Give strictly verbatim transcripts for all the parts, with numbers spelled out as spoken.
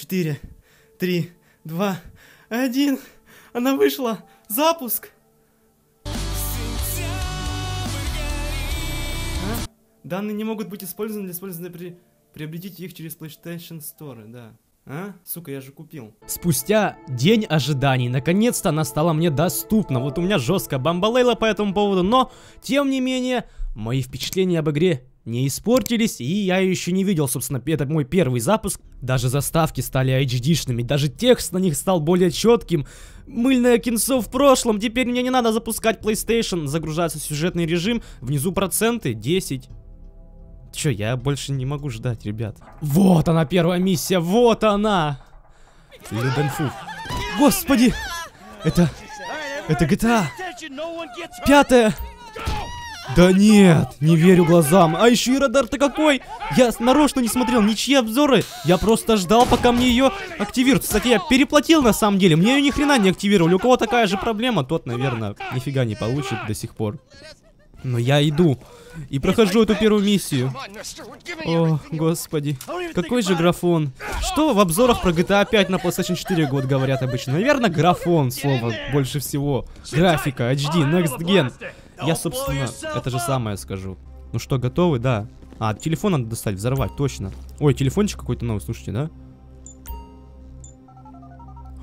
четыре, три, два, один. Она вышла. Запуск. А? Данные не могут быть использованы для использования при... Приобретите их через плейстейшн стор, да. А? Сука, я же купил. Спустя день ожиданий, наконец-то она стала мне доступна. Вот у меня жестко бомбалейла по этому поводу, но, тем не менее, мои впечатления об игре не испортились, и я ее еще не видел, собственно, это мой первый запуск. Даже заставки стали эйч ди-шными, даже текст на них стал более четким. Мыльное кинцо в прошлом, теперь мне не надо запускать PlayStation, загружается сюжетный режим, внизу проценты десять. Чё, я больше не могу ждать, ребят. Вот она, первая миссия, вот она! Лиденфу. Господи! Это... это джи ти эй! Пятая! Да нет, не верю глазам. А еще и радар-то какой! Я нарочно не смотрел ничьи обзоры. Я просто ждал, пока мне ее активируют. Кстати, я переплатил на самом деле. Мне ее ни хрена не активировали. У кого такая же проблема, тот, наверное, нифига не получит до сих пор. Но я иду и прохожу эту первую миссию. О, господи. Какой же графон. Что в обзорах про джи ти эй пять на плейстейшн четыре год говорят обычно? Наверное, графон, слово, больше всего. Графика, эйч ди, Next Gen. Я, собственно, это же самое скажу. Ну что, готовы? Да. А, телефон надо достать, взорвать, точно. Ой, телефончик какой-то новый, слушайте, да?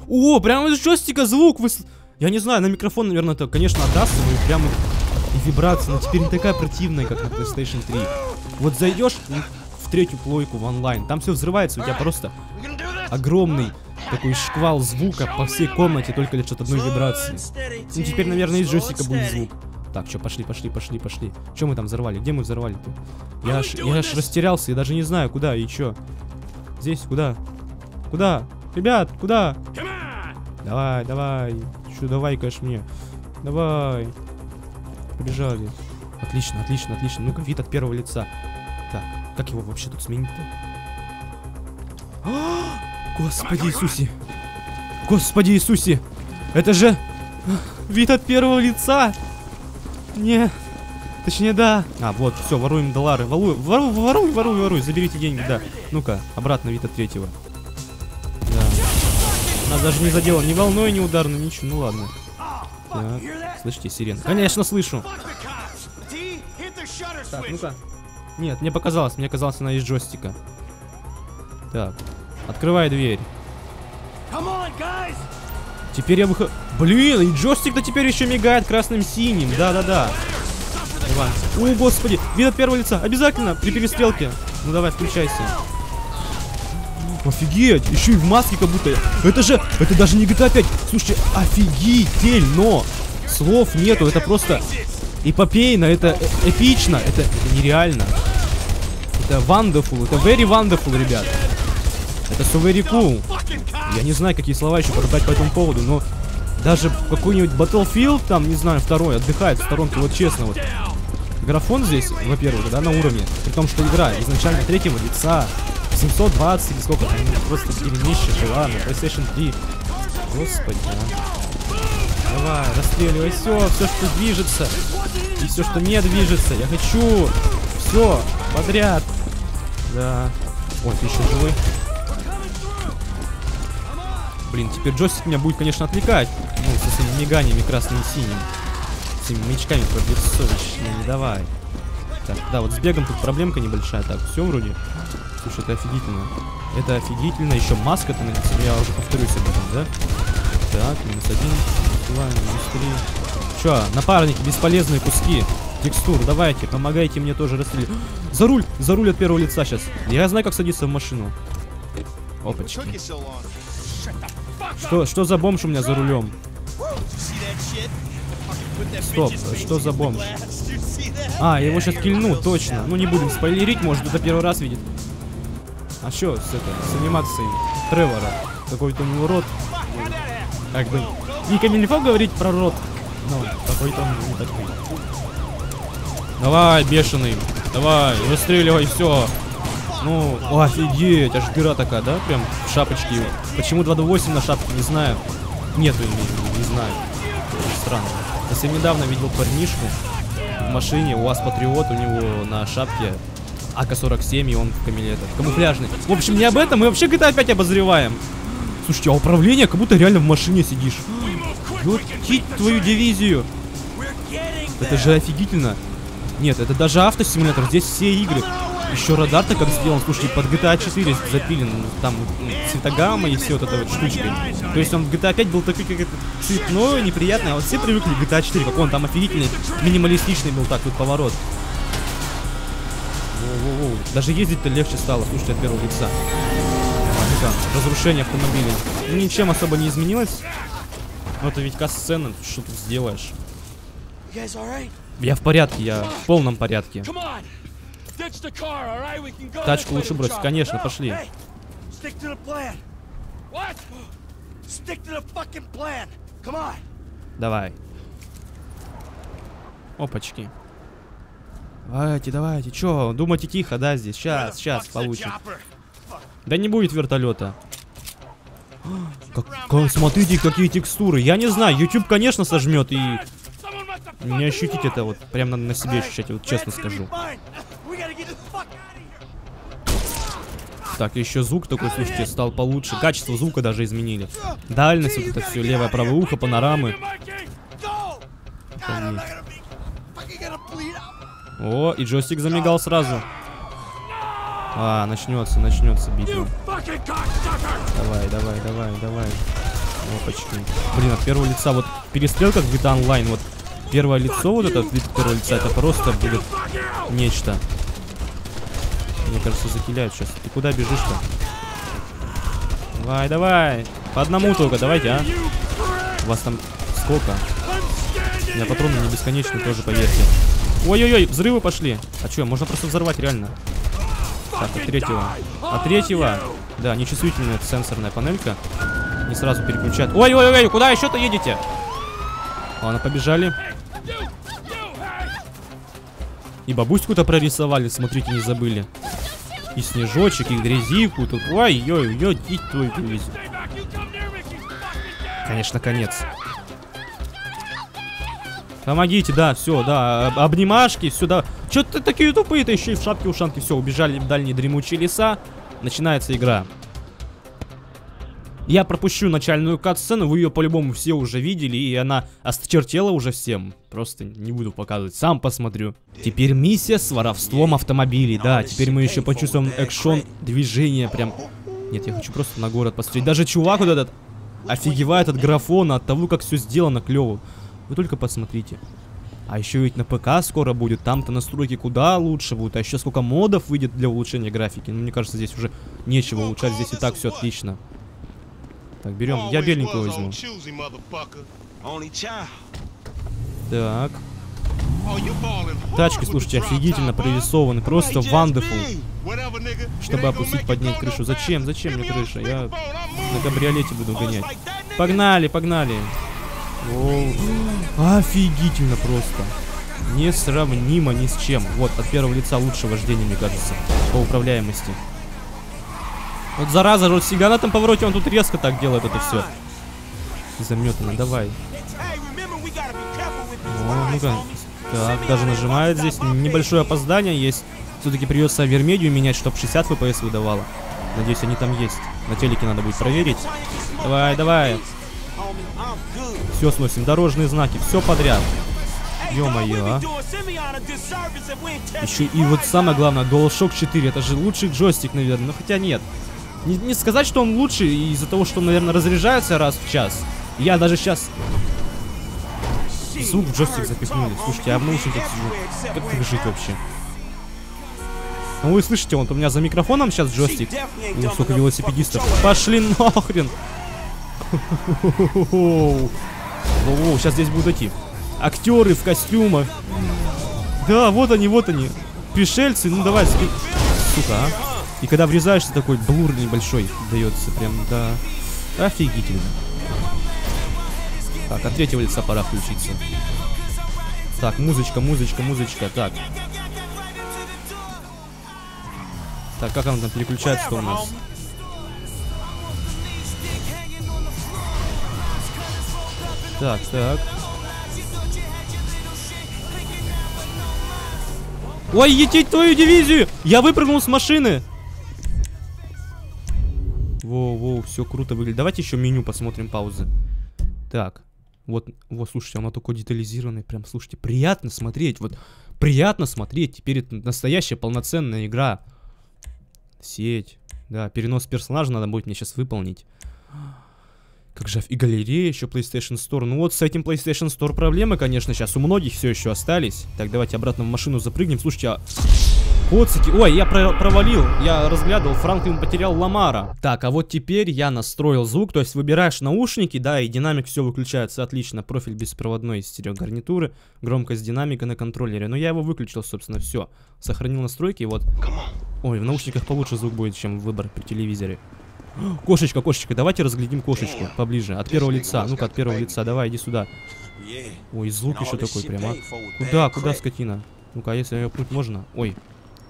О, прямо из джойстика звук выс... Я не знаю, на микрофон, наверное, это, конечно, отдастся. И прямо... и вибрация, но теперь не такая противная, как на плейстейшн три. Вот зайдешь в третью плойку в онлайн, там все взрывается, у тебя просто огромный такой шквал звука по всей комнате, только лишь от одной вибрации. Ну теперь, наверное, из джойстика будет звук. Так, что, пошли, пошли, пошли, пошли. Что мы там взорвали? Где мы взорвали-то? Я аж, я аж растерялся, я даже не знаю, куда и что. Здесь, куда? Куда? Ребят, куда? Давай, давай. Что, давай, конечно, мне. Давай. Побежали. Отлично, отлично, отлично. Ну-ка, вид от первого лица. Так, как его вообще тут сменить-то? Господи Иисусе. Господи Иисусе. Это же... вид от первого лица. Не. Точнее, да. А, вот, все, воруем доллары. Воруй, воруй, воруй, воруй, воруй. Заберите деньги, да. Ну-ка, обратно вид от третьего. Да. Нас даже не задело ни волной, ни ударной, ничего. Ну ладно. Так. Слышите, сирена? Конечно, слышу. Так, ну-ка. Нет, мне показалось, мне казалось, она из джойстика. Так, открывай дверь. Теперь я выхожу. Блин, и джойстик-то теперь еще мигает красным-синим. Да-да-да. О, господи, вид от первого лица. Обязательно при перестрелке. Ну давай, включайся. Офигеть, еще и в маске как будто. Это же, это даже не джи ти эй пять. Слушайте, офигительно. Слов нету, это просто эпопейно, это эпично, это, это нереально. Это wonderful, это very wonderful, ребят. Это so very cool. Я не знаю, какие слова еще продать по этому поводу, но даже какой-нибудь Battlefield, там, не знаю, второй, отдыхает в сторонке, вот честно, вот. Графон здесь, во-первых, да, на уровне, при том, что игра изначально третьего лица, семьсот двадцать или сколько, просто дерьмище жила на плейстейшн три. Господи, а. Давай, расстреливай все, все, что движется. И все, что не движется. Я хочу все подряд. Да. Ой, ты еще живой. Блин, теперь джойстик меня будет, конечно, отвлекать. Ну, со своими миганиями красным и синим. С этими маячками пробивсовочными. Давай. Так, да, вот с бегом тут проблемка небольшая. Так, все вроде. Слушай, это офигительно. Это офигительно. Еще маска-то на лице. Я уже повторюсь об этом, да? Так, минус один. Че, напарники, бесполезные куски текстур, давайте, помогайте мне тоже расстрелять. За руль, за руль от первого лица сейчас. Я знаю, как садиться в машину. Опачки. Что, что за бомж у меня за рулем? Стоп, что за бомж? А, его сейчас кильну, точно. Ну не будем спойлерить, может, это первый раз видит. А что с, это, с анимацией Тревора? Какой-то у него рот. Как бы... Ника, нельзя говорить про рот. Ну, какой-то он не такой. Давай, бешеный. Давай, выстреливай, все. Ну, офигеть, аж дыра такая, да? Прям в шапочке его. Почему два два восемь на шапке, не знаю. Нету, не, не знаю. Очень странно. Я совсем недавно видел парнишку в машине, у вас Патриот, у него на шапке а ка сорок семь, и он в камеле этот, камуфляжный. В общем, не об этом, мы вообще джи ти эй пять обозреваем. Слушайте, а управление, как будто реально в машине сидишь. Вот хить твою дивизию. Это же офигительно. Нет, это даже автосимулятор, здесь все игры. Еще радар-то как сделан, слушайте, под джи ти эй четыре запилен, там цветогамма и все вот эта вот штучка. То есть он в джи ти эй пять был такой, как это, цветной, неприятный, а вот все привыкли к джи ти эй четыре, как он там офигительный, минималистичный был, так, вот поворот. Воу-воу-воу, даже ездить-то легче стало, слушайте, от первого лица. А, разрушение автомобиля. Ничем особо не изменилось, но это ведь касс-сцена, что тут сделаешь. Я в порядке, я в полном порядке. Тачку лучше бросить, конечно, пошли. Давай. Опачки. Давайте, давайте, чё, думайте тихо, да, здесь? Сейчас, сейчас получим. Да не будет вертолета. Как, как, смотрите, какие текстуры. Я не знаю, ютуб, конечно, сожмет и... Не ощутить это вот, прям надо на себе ощущать, вот честно скажу. Так, еще звук такой, слушайте, стал получше. Качество звука даже изменили. Дальность, вот это все, левое, правое ухо, панорамы. О, и джойстик замигал сразу. А, начнется, начнется битва. Давай, давай, давай, давай. Опачки. Блин, от первого лица, вот перестрелка в джи ти эй Online, вот первое лицо, вот это, вид первого лица, это просто будет нечто. Мне кажется, закиляют сейчас. Ты куда бежишь-то? Давай, давай. По одному только, давайте, а. У вас там сколько? У меня патроны не бесконечные тоже, поверьте. Ой-ой-ой, взрывы пошли. А что, можно просто взорвать, реально. Так, от третьего. От третьего. Да, нечувствительная сенсорная панелька. Не сразу переключают. Ой-ой-ой, куда еще-то едете? Ладно, побежали. И бабуську-то прорисовали, смотрите, не забыли. И снежочек, и грязику тут. Ой-ой-ой, и твою дивизию. Конечно, конец. Помогите, да, все, да, обнимашки, сюда. Че-то такие тупые-то еще и в шапке-ушанке. Все, убежали в дальние дремучие леса. Начинается игра. Я пропущу начальную кат-сцену, вы ее по-любому все уже видели, и она осточертела уже всем. Просто не буду показывать, сам посмотрю. Теперь миссия с воровством автомобилей, да, теперь мы еще почувствуем экшон, движение прям... Нет, я хочу просто на город посмотреть. Даже чувак вот этот офигевает от графона, от того, как все сделано клево. Вы только посмотрите. А еще ведь на ПК скоро будет, там-то настройки куда лучше будут, а еще сколько модов выйдет для улучшения графики. Ну, мне кажется, здесь уже нечего улучшать, здесь и так все отлично. Так, берем. Я беленькую возьму. Так. Тачки, слушайте, офигительно прорисованы. Просто wonderful. Чтобы опустить, поднять крышу. Зачем? Зачем мне крыша? Я на кабриолете буду гонять. Погнали, погнали. Воу. Офигительно просто. Несравнимо ни с чем. Вот, от первого лица лучше вождение, мне кажется. По управляемости. Вот зараза, вот всегда на этом повороте он тут резко так делает это все. Заметано, давай. О, ну-ка. Так, даже нажимает здесь. Небольшое опоздание есть. Все-таки придется вермедию менять, чтобы шестьдесят эф пи эс выдавало. Надеюсь, они там есть. На телеке надо будет проверить. Давай, давай. Все сносим, дорожные знаки, все подряд. Ё-моё, а. Еще и вот самое главное, дуалшок четыре. Это же лучший джойстик, наверное. Но хотя нет. Не, не сказать, что он лучше из-за того, что он, наверное, разряжается раз в час. Я даже сейчас... Звук в джойстик запихнули. Слушайте, я в наушниках сижу. Как так жить вообще? Ну вы слышите, он у меня за микрофоном сейчас джойстик. Ну, сколько велосипедистов. Пошли нахрен. Воу, сейчас здесь будут идти. Актеры в костюмах. Да, вот они, вот они. Пришельцы, ну давай, спи... Сука, а. И когда врезаешься, такой блур небольшой дается прям, да. Офигительно. Так, от третьего лица пора включиться. Так, музычка, музычка, музычка, так. Так, как она там переключается, что у нас? Так, так. Ой, етить твою дивизию! Я выпрыгнул с машины! Воу-воу, все круто выглядит. Давайте еще меню посмотрим, паузы. Так, вот, вот, слушайте, оно такое детализированное. Прям, слушайте, приятно смотреть. Вот, приятно смотреть. Теперь это настоящая полноценная игра. Сеть. Да, перенос персонажа надо будет мне сейчас выполнить. Как же, и галерея, еще PlayStation Store. Ну вот с этим PlayStation Store проблемы, конечно, сейчас у многих все еще остались. Так, давайте обратно в машину запрыгнем. Слушайте, а... Коцики. Ой, я про провалил. Я разглядывал, Франклин потерял Ламара. Так, а вот теперь я настроил звук. То есть выбираешь наушники, да, и динамик все выключается. Отлично, профиль беспроводной из стереогарнитуры. Громкость динамика на контроллере. Но я его выключил, собственно, все. Сохранил настройки, вот. Ой, в наушниках получше звук будет, чем выбор при телевизоре. Кошечка, кошечка, давайте разглядим кошечку поближе, от первого лица, ну-ка, от первого лица, давай, иди сюда. Ой, звук еще такой прямо. Куда, куда, скотина? Ну-ка, если ее путь можно. Ой,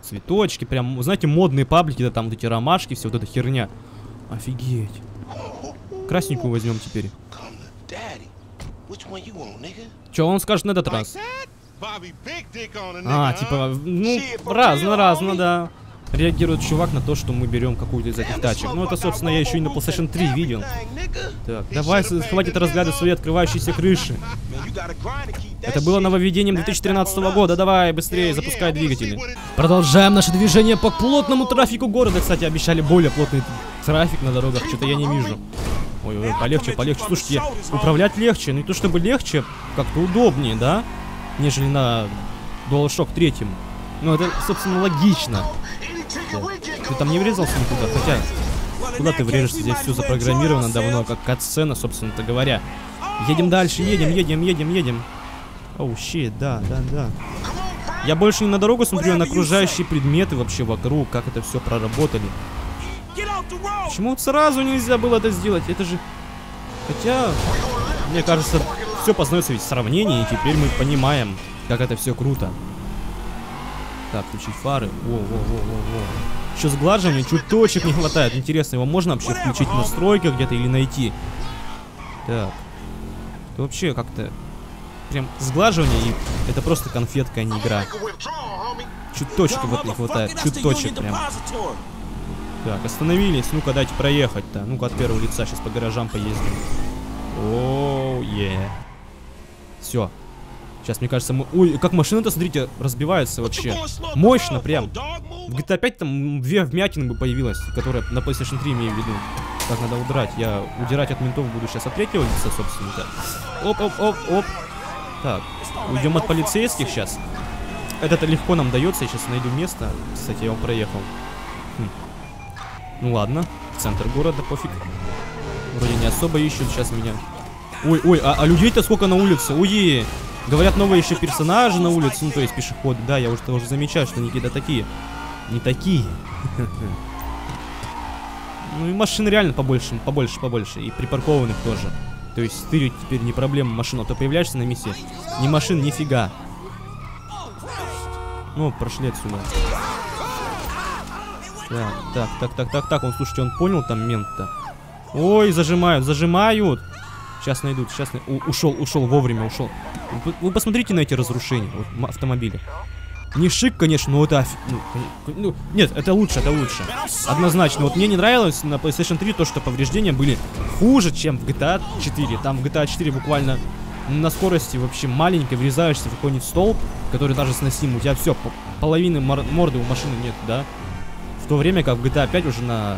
цветочки, прям, знаете, модные паблики, да, там вот эти ромашки, все, вот эта херня. Офигеть. Красненькую возьмем теперь. Че он скажет на этот раз? А, типа, ну, разно-разно, да. Реагирует чувак на то, что мы берем какую-то из этих тачек. Ну, это, собственно, я еще и на PlayStation три видел. Так, давай, хватит разглядывать свои открывающиеся крыши. Это было нововведением две тысячи тринадцатого года. Давай, быстрее, запускай двигатели. Продолжаем наше движение по плотному трафику города. Кстати, обещали более плотный трафик на дорогах. Что-то я не вижу. Ой, ой, полегче, полегче. Слушайте, управлять легче. Ну, не то чтобы легче, как-то удобнее, да? Нежели на DualShock три. Ну, это, собственно, логично. Да. Ты там не врезался никуда, хотя куда ты врежешься, здесь все запрограммировано давно, как катсцена, собственно-то говоря. Едем дальше, едем, едем, едем, едем. Оу, щит, да, да, да. Я больше не на дорогу смотрю, а на окружающие предметы вообще вокруг, как это все проработали. Почему сразу нельзя было это сделать? Это же... Хотя, мне кажется, все познается ведь в сравнении, и теперь мы понимаем, как это все круто. Так, включить фары. Во-во-во-во-во. Еще сглаживания чуть точек не хватает. Интересно, его можно вообще включить в настройках где-то или найти? Так. Это вообще как-то... Прям сглаживание, и это просто конфетка, а не игра. Чуть точек вот не хватает. Чуть точек прям. Так, остановились. Ну-ка, дайте проехать-то. Ну-ка, от первого лица сейчас по гаражам поездим. Оу, е. Все. Сейчас, мне кажется, мы... Ой, как машина-то, смотрите, разбивается вообще. Мощно прям. В джи ти эй пять там две вмятины бы появилась, которая на PlayStation три, имею в виду. Так, надо удрать. Я удирать от ментов буду сейчас от третьего лица, собственно-то. Оп-оп-оп-оп. Так, уйдем от полицейских сейчас. Это-то легко нам дается. Я сейчас найду место. Кстати, я его проехал. Хм. Ну ладно. В центр города, пофиг. Вроде не особо ищут сейчас меня. Ой-ой, а, а людей-то сколько на улице? Уе! Говорят, новые еще персонажи на улице, ну то есть пешеходы. Да, я уже тоже замечаю, что Никита такие. Не такие. Ну и машин реально побольше, побольше, побольше. И припаркованных тоже. То есть ты теперь не проблема машину, а то появляешься на месте. Ни машин, нифига. Ну, прошли отсюда. Так, так, так, так, так, так. Он, слушайте, он понял там мент-то. Ой, зажимают, зажимают. Сейчас найдут, сейчас на... У, ушел, ушел, вовремя ушел. Вы, вы посмотрите на эти разрушения, вот, автомобиля. Не шик, конечно, но это... Ну, ну, нет, это лучше, это лучше. Однозначно. Вот мне не нравилось на PlayStation три то, что повреждения были хуже, чем в джи ти эй четыре. Там в джи ти эй четыре буквально на скорости вообще маленькой врезаешься в какой-нибудь столб, который даже сносим. У тебя все, половины морды у машины нет, да? В то время как в джи ти эй пять уже на...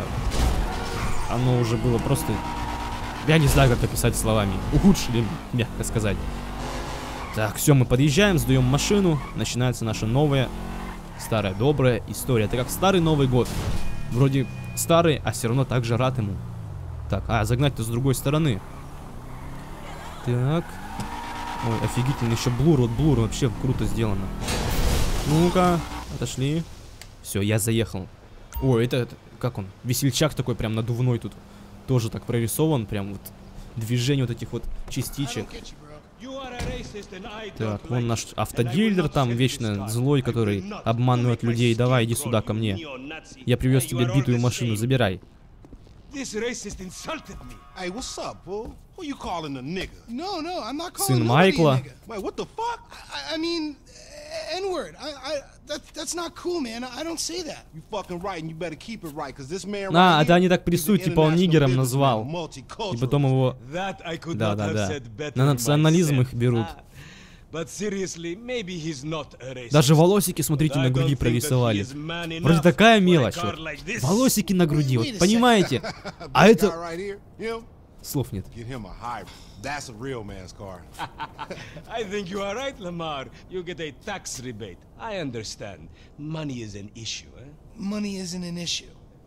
Оно уже было просто... Я не знаю, как описать словами. Ухудшили, мягко сказать. Так, все, мы подъезжаем, сдаем машину. Начинается наша новая, старая, добрая история. Это как старый Новый год. Вроде старый, а все равно также рад ему. Так, а, загнать-то с другой стороны. Так. Ой, офигительно, еще блур, вот блур вообще круто сделано. Ну-ка, отошли. Все, я заехал. Ой, это, это, как он? Весельчак такой прям надувной тут. Тоже так прорисован, прям вот движение вот этих вот частичек. Так, вон наш автодилер там, вечно злой, который обманывает людей. Давай, иди сюда ко мне. Я привез тебе битую машину, забирай. Сын Майкла. N-word. I, I, that, that's not cool, man. I don't say that. You fucking right, and you better keep it right, 'cause this man. А, да, они так прессуют, типа он нигером назвал, и потом его. Да, да, да. На национализм их берут. Даже волосики, смотрите, на груди прорисовали. Вроде такая мелочь. Вот. Волосики на груди, вот, понимаете? А это... Слов нет.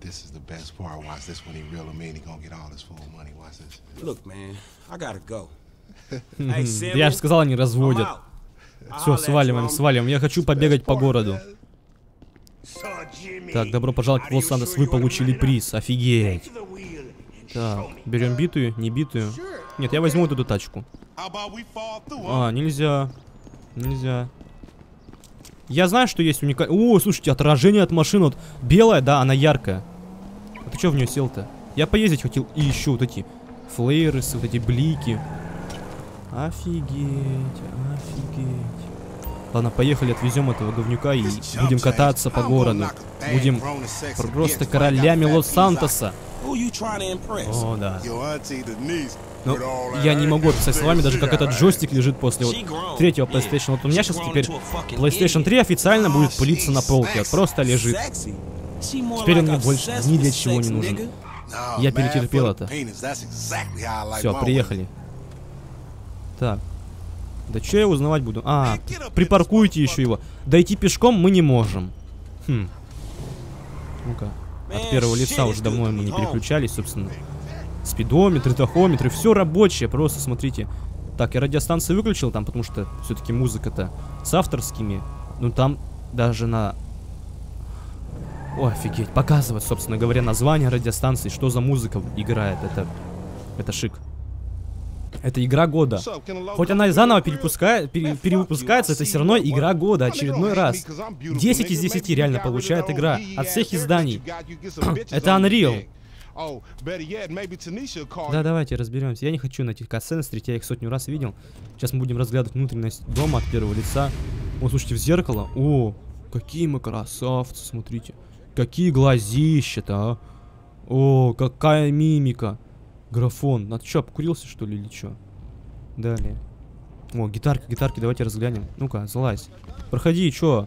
This is the best part. Watch this when he real to me and he gonna get all his full money. Watch this. Look, man, I gotta go. Я же сказал, они разводят. Все, сваливаем, сваливаем. Я хочу побегать по городу. Так, добро пожаловать в Лос-Сантос. Вы получили приз. Офигеть. Так, берем битую, не битую. Нет, я возьму вот эту тачку. А, нельзя. Нельзя. Я знаю, что есть уникальное... О, слушайте, отражение от машин. Вот белая, да, она яркая. А ты что в нее сел-то? Я поездить хотел. И еще вот эти флееры, вот эти блики. Офигеть, офигеть. Ладно, поехали, отвезем этого говнюка и будем кататься по городу. Будем просто королями Лос-Сантоса. О, да. Но я не могу описать словами, даже как этот джойстик лежит после вот третьего PlayStation. Вот у меня сейчас теперь PlayStation три официально будет пылиться на полке. Вот просто лежит. Теперь он мне больше ни для чего не нужен. Я перетерпел это. Все, приехали. Так. Да че я узнавать буду? А, припаркуйте еще его. Дойти пешком мы не можем. Хм. Ну-ка. От первого лица уже давно мы не переключались, собственно. Спидометры, тахометры, все рабочее, просто смотрите. Так, я радиостанцию выключил там, потому что все-таки музыка-то с авторскими. Ну там даже на... О, офигеть, показывать, собственно говоря, название радиостанции, что за музыка играет. Это, это шик. Это игра года. Хоть она и заново перепускает, пере, перевыпускается, это все равно игра года, очередной раз. десять из десяти реально получает игра от всех изданий. Это Unreal. Да, давайте разберемся. Я не хочу на этих катсценах встретить, я их сотню раз видел. Сейчас мы будем разглядывать внутренность дома от первого лица. О, слушайте, в зеркало. О, какие мы красавцы, смотрите. Какие глазища-то, а. О, какая мимика. Графон. Надо что, обкурился, что ли, или что? Далее. О, гитарки, гитарки, давайте разглянем. Ну-ка, залазь. Проходи, чё?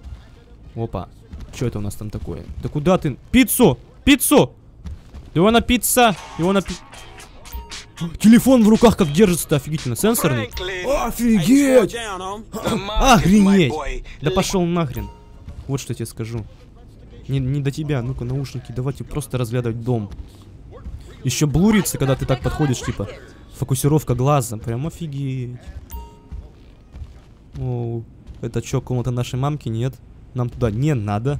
Опа. Чё это у нас там такое? Да куда ты? Пиццу! Пиццу! Его на пицца! Его на пи... Телефон в руках как держится-то, офигительно. Сенсорный. Офигеть! Охренеть! Да пошел нахрен. Вот что я тебе скажу. Не, не до тебя. Ну-ка, наушники, давайте просто разглядывать дом. Еще блурится, когда ты так подходишь, типа, фокусировка глазом. Прям офигеть. О, это что, комната нашей мамки? Нет. Нам туда не надо.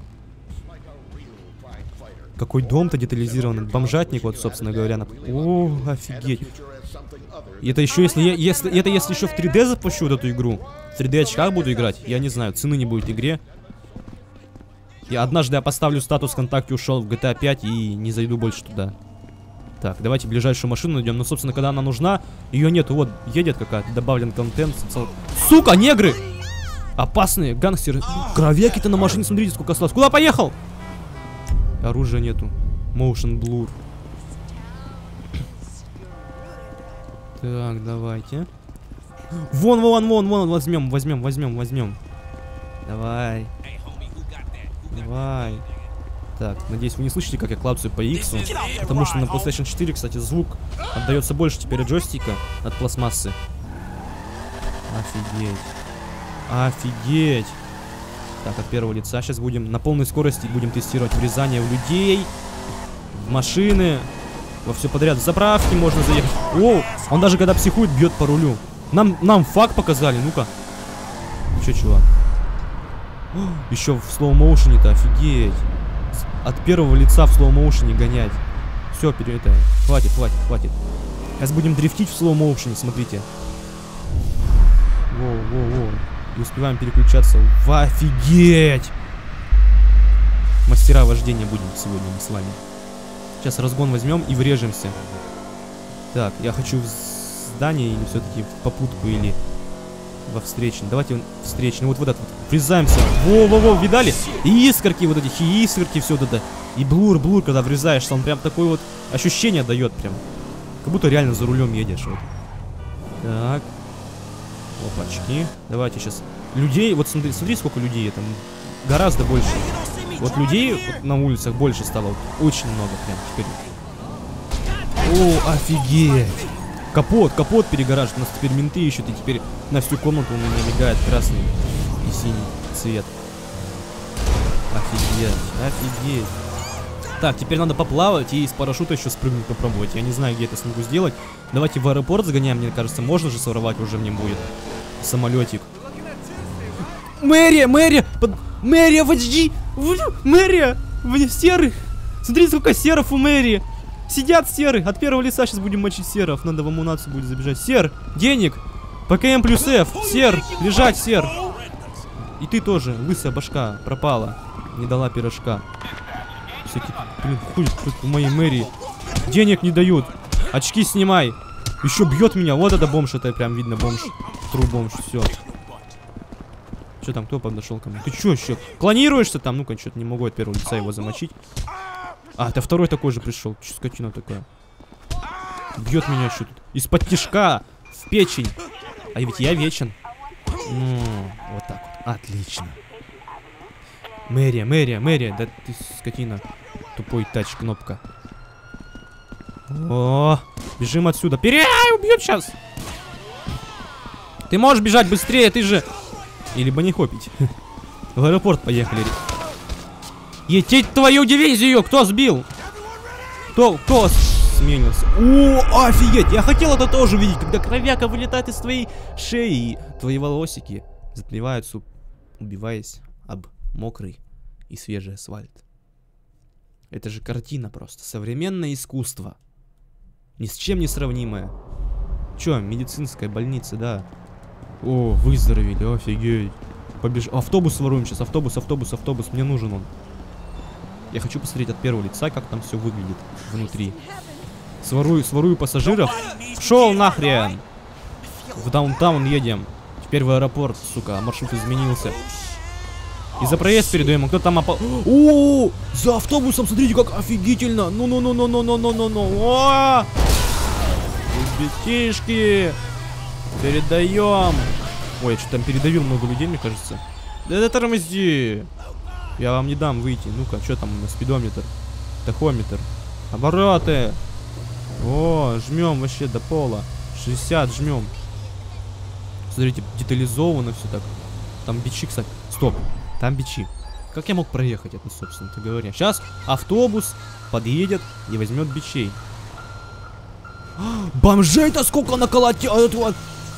Какой дом-то детализированный. Бомжатник, вот, собственно говоря. На... О, офигеть. И это еще, если я... Если, это если еще в три дэ запущу вот эту игру. В три дэ очках буду играть. Я не знаю, цены не будет игре. И однажды я поставлю статус ВКонтакте ушел в джи ти эй пять и не зайду больше туда. Так, давайте ближайшую машину найдем. Но, собственно, когда она нужна, ее нету. Вот, едет какая-то, добавлен контент. Цел... Сука, негры! Опасные гангстеры. Кровяки-то на машине, смотрите, сколько осталось. Куда поехал? Оружия нету. Motion blur. Так, давайте. Вон, вон, вон, вон, возьмем, возьмем, возьмем, возьмем. Давай. Давай. Так, надеюсь, вы не слышите, как я клацаю по иксу, потому что на PlayStation четыре, кстати, звук отдается больше теперь от джойстика, от пластмассы. Офигеть. Офигеть. Так, от первого лица. Сейчас будем на полной скорости будем тестировать врезание в людей, в машины, во все подряд. В заправки можно заехать. О, он даже когда психует, бьет по рулю. Нам, нам факт показали, ну-ка. Че, чувак? Еще в слоу-моушене-то, офигеть. От первого лица в слоу-моушене гонять. Все, перелетай. Хватит, хватит, хватит. Сейчас будем дрифтить в слоу-моушене, смотрите. Воу, воу, воу. И успеваем переключаться. Офигеть! Мастера вождения будем сегодня мы с вами. Сейчас разгон возьмем и врежемся. Так, я хочу в здание или все-таки в попутку, или Во встречный. Давайте встречный. Вот вот этот вот. Врезаемся. Во-во-во, видали? И искорки вот эти, искорки, все вот это. И блур-блур, когда врезаешься, он прям такое вот ощущение дает прям. Как будто реально за рулем едешь. Вот. Так. Опачки. Давайте сейчас. Людей, вот смотри, смотри, сколько людей там. Гораздо больше. Вот людей вот, на улицах больше стало. Вот, очень много прям теперь. О, офигеть. Капот, капот перегораживает. У нас теперь менты ищут, и теперь на всю комнату у меня мигает красный и синий цвет. Офигеть, офигеть. Так, теперь надо поплавать и из парашюта еще спрыгнуть попробовать. Я не знаю, где это смогу сделать. Давайте в аэропорт загоняем, мне кажется, можно же сорвать уже мне будет. Самолетик. Мэрия, мэрия, под... мэрия в эйч ди. Мэрия, в серых. Смотри, сколько серов у мэрии. Сидят серы, от первого лица сейчас будем мочить серов. Надо в амунацию будет забежать. Сер, денег, ПКМ плюс F. Сер, лежать, сер. И ты тоже, лысая башка, пропала. Не дала пирожка. Всякие, блин, хуй в моей мэрии. Денег не дают. Очки снимай. Еще бьет меня, вот это бомж, это прям видно бомж. Тру бомж, все. Че там, кто подошел ко мне? Ты че еще? Клонируешься там? Ну-ка, что-то не могу от первого лица его замочить. А, это второй такой же пришел. Че скотина такая? Бьет меня еще тут. Из-под тишка. В печень. А ведь я вечен. Ну, вот так вот. Отлично. Мэрия, мэрия, мэрия. Да ты, скотина. Тупой тач, кнопка. О, бежим отсюда. Пере... убьют сейчас. Ты можешь бежать быстрее, ты же... Или бы не хопить. В аэропорт поехали. Етить твою дивизию! Кто сбил? Кто, кто сменился? О, офигеть! Я хотел это тоже увидеть, когда кровяка вылетает из твоей шеи. Твои волосики заплеваются, убиваясь об мокрый и свежий асфальт. Это же картина просто. Современное искусство. Ни с чем не сравнимое. Че, медицинская больница, да. О, выздоровели, офигеть. Побеж... Автобус воруем сейчас, автобус, автобус, автобус. Мне нужен он. Я хочу посмотреть от первого лица, как там все выглядит внутри. Сворую, сворую пассажиров. Шел нахрен! В даунтаун едем. Теперь в аэропорт, сука, маршрут изменился. И за проезд передаем, а кто там опал... О, за автобусом, смотрите, как офигительно! Ну-ну-ну-ну-ну-ну-ну-ну-ну! Ребятишки! Передаем! Ой, я что-то там передавил много людей, мне кажется. Да тормози! Я вам не дам выйти. Ну-ка, что там у нас? Спидометр. Тахометр. Обороты. О, жмем вообще до пола. шестьдесят жмем. Смотрите, детализовано все так. Там бичи, кстати. Стоп. Там бичи. Как я мог проехать это, собственно-то говоря? Сейчас автобус подъедет и возьмет бичей. Бомжей-то сколько наколотил!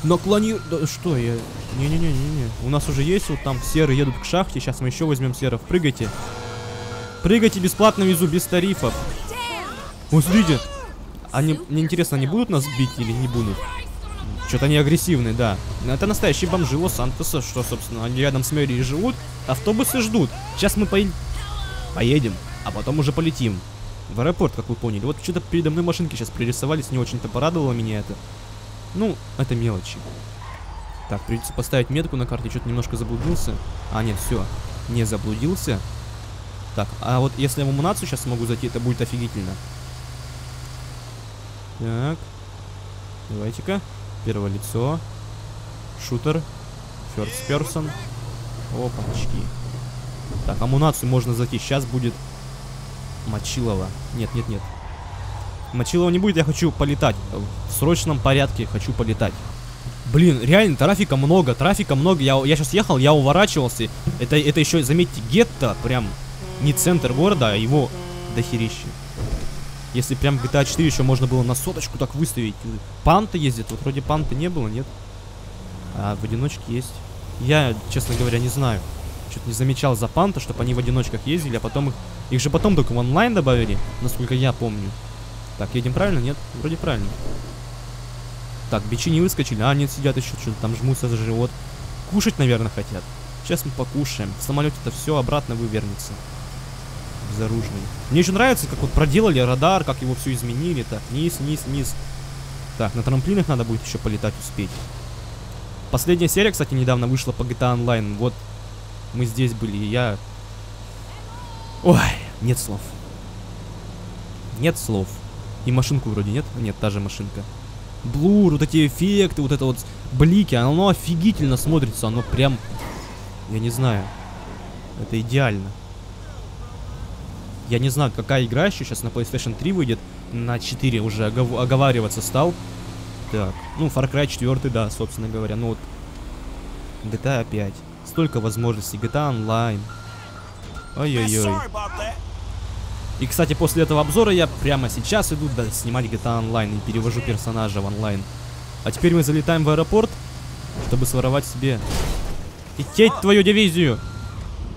Наклони... Да, что я... Не-не-не-не-не. У нас уже есть, вот там серы едут к шахте. Сейчас мы еще возьмем серов. Прыгайте. Прыгайте, бесплатно везу, без тарифов. Вот смотрите. Они... Мне интересно, они будут нас бить или не будут? Что-то они агрессивные, да. Это настоящие бомжи Лос-Сантоса, что, собственно, они рядом с мэрией живут. Автобусы ждут. Сейчас мы по... поедем, а потом уже полетим. В аэропорт, как вы поняли. Вот что-то передо мной машинки сейчас пририсовались. Не очень-то порадовало меня это. Ну, это мелочи. Так, придется поставить метку на карте. Что-то немножко заблудился. А, нет, все. Не заблудился. Так, а вот если я в амунацию сейчас смогу зайти, это будет офигительно. Так. Давайте-ка. Первое лицо. Шутер. First person. Опачки. Так, амунацию можно зайти. Сейчас будет мочилова. Нет, нет, нет. Мочилова не будет, я хочу полетать. В срочном порядке хочу полетать. Блин, реально, трафика много, трафика много. Я, я сейчас ехал, я уворачивался. Это, это еще, заметьте, гетто, прям не центр города, а его дохерище. Если прям джи ти эй четыре еще можно было на соточку так выставить. Панта ездит, вот вроде панты не было, нет? А в одиночке есть. Я, честно говоря, не знаю. Что-то не замечал за панта, чтобы они в одиночках ездили, а потом их... Их же потом только в онлайн добавили, насколько я помню. Так, едем правильно? Нет? Вроде правильно. Так, бичи не выскочили. А, нет, сидят еще, что-то там жмутся за живот. Кушать, наверное, хотят. Сейчас мы покушаем. В самолете-то все обратно вывернется. Безоружный. Мне еще нравится, как вот проделали радар, как его все изменили. Так, низ, низ, низ. Так, на трамплинах надо будет еще полетать успеть. Последняя серия, кстати, недавно вышла по джи ти эй Online. Вот мы здесь были, и я... Ой, нет слов. Нет слов. И машинку вроде нет? Нет, та же машинка. Блур, вот эти эффекты, вот это вот блики, оно офигительно смотрится, оно прям... Я не знаю. Это идеально. Я не знаю, какая игра еще сейчас на PlayStation три выйдет. На четыре уже огов... оговариваться стал. Так, ну, Far Cry четыре, да, собственно говоря. Ну вот, джи ти эй пять. Столько возможностей, джи ти эй Online. Ой-ой-ой. И, кстати, после этого обзора я прямо сейчас иду да, снимать джи ти эй Online и перевожу персонажа в онлайн. А теперь мы залетаем в аэропорт, чтобы своровать себе... Идти твою дивизию!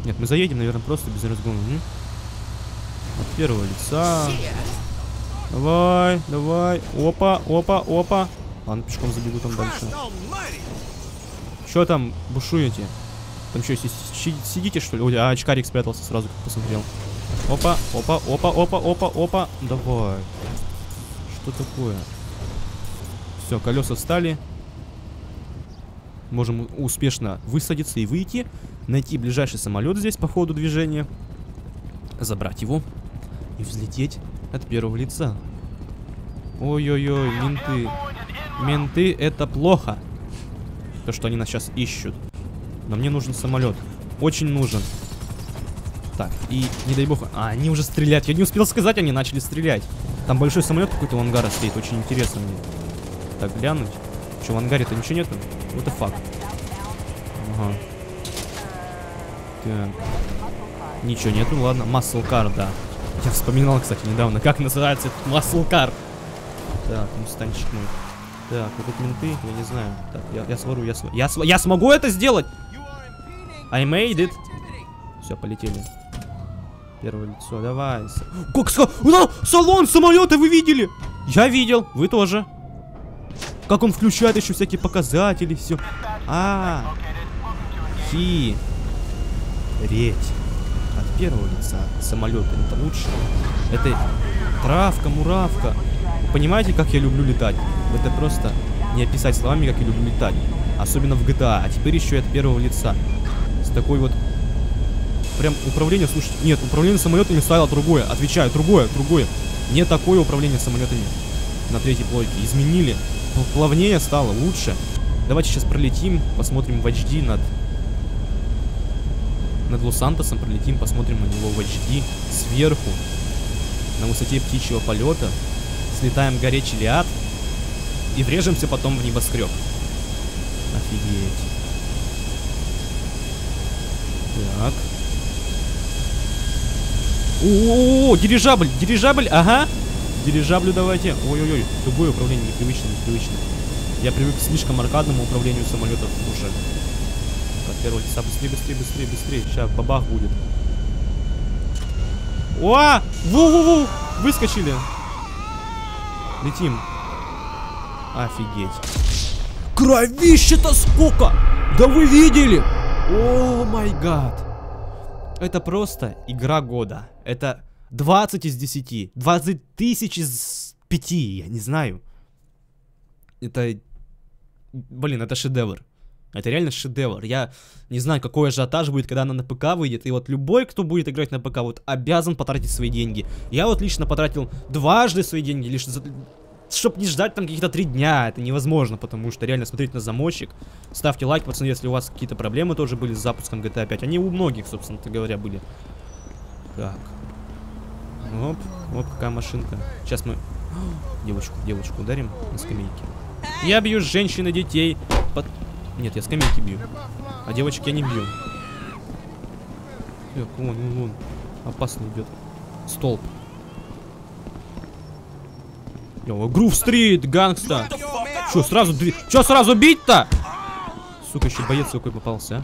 Нет, мы заедем, наверное, просто без разгона. От первого лица... Давай, давай. Опа, опа, опа. Ладно, пешком забегу там дальше. Чё там бушуете? Там что, сидите, что ли? Ой, а очкарик спрятался сразу, как посмотрел. Опа, опа, опа, опа, опа, опа. Давай. Что такое? Все, колеса встали. Можем успешно высадиться и выйти. Найти ближайший самолет здесь по ходу движения. Забрать его. И взлететь от первого лица. Ой-ой-ой, менты. Менты, это плохо. То, что они нас сейчас ищут. Но мне нужен самолет. Очень нужен. Так, и не дай бог... А, они уже стреляют. Я не успел сказать, они начали стрелять. Там большой самолет какой-то в ангаре стоит. Очень интересно мне. Так, глянуть. Че, в ангаре-то ничего нету? What the fuck? Ага. Так. Ничего нету, ладно. Muscle car, да. Я вспоминал, кстати, недавно, как называется этот Muscle Car. Так, мустанчик мой. Так, вот тут менты, я не знаю. Так, я, я свору, я свору. Я, св... я смогу это сделать? I made it. Все, полетели. Первое лицо, давай. Как сказал? Салон самолета вы видели? Я видел, вы тоже. Как он включает еще всякие показатели, все. А, хи. Реть. От первого лица самолета это лучше. Это травка, муравка. Понимаете, как я люблю летать? Это просто не описать словами, как я люблю летать. Особенно в джи ти эй. А теперь еще и от первого лица. С такой вот... Прям управление, слушайте. Нет, управление самолетами стало другое. Отвечаю, другое, другое. Не такое управление самолетами на третьей плойке. Изменили. Плавнее стало, лучше. Давайте сейчас пролетим, посмотрим в эйч ди над... Над Лос-Сантосом пролетим, посмотрим на него в эйч ди сверху. На высоте птичьего полета. Слетаем к горе Чилиад. И врежемся потом в небоскреб. Офигеть. Так. О-о-о, дирижабль, дирижабль, ага. Дирижаблю давайте. Ой-ой-ой, другое управление непривычно, непривычно. Я привык к слишком аркадному управлению самолетов уже. От первого лица быстрее, быстрее, быстрее, быстрее. Сейчас бабах будет. О! Ву-ву-ву! Выскочили. Летим. Офигеть. Кровище-то сколько! Да вы видели? О май гад! Это просто игра года. Это двадцать из десяти. двадцать тысяч из пяти, я не знаю. Это... Блин, это шедевр. Это реально шедевр. Я не знаю, какой ажиотаж будет, когда она на ПК выйдет. И вот любой, кто будет играть на ПК, вот обязан потратить свои деньги. Я вот лично потратил дважды свои деньги, лишь за... чтобы не ждать там каких-то три дня. Это невозможно, потому что реально смотреть на замочек. Ставьте лайк, пацаны, если у вас какие-то проблемы тоже были с запуском джи ти эй пять. Они у многих, собственно говоря, были. Так. Оп, оп, какая машинка. Сейчас мы... Девочку, девочку ударим на скамейке. Я бью женщин и детей. Под... Нет, я скамейки бью. А девочек я не бью. Эх, вон, вон, вон. Опасно идет. Столб. Грув Стрит, гангста. Че, сразу дви... Че, сразу бить-то? Сука, еще боец какой попался, а?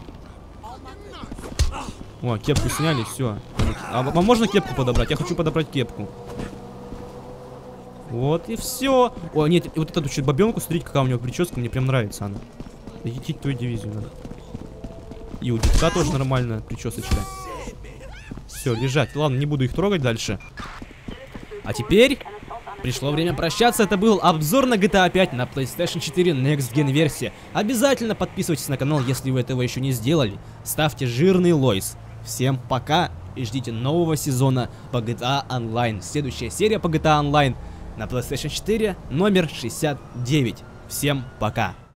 О, кепку сняли, все. А, а можно кепку подобрать? Я хочу подобрать кепку. Вот и все. О, нет, вот эту чуть бабенку, смотрите, какая у него прическа, мне прям нравится она. Идти твою дивизию надо. И у детка тоже нормально причесочка. Все, лежать. Ладно, не буду их трогать дальше. А теперь... Пришло время прощаться, это был обзор на джи ти эй пять на PlayStation четыре Next Gen версия. Обязательно подписывайтесь на канал, если вы этого еще не сделали. Ставьте жирный лойс. Всем пока и ждите нового сезона по джи ти эй Онлайн. Следующая серия по джи ти эй Онлайн на PlayStation четыре номер шестьдесят девять. Всем пока.